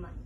money.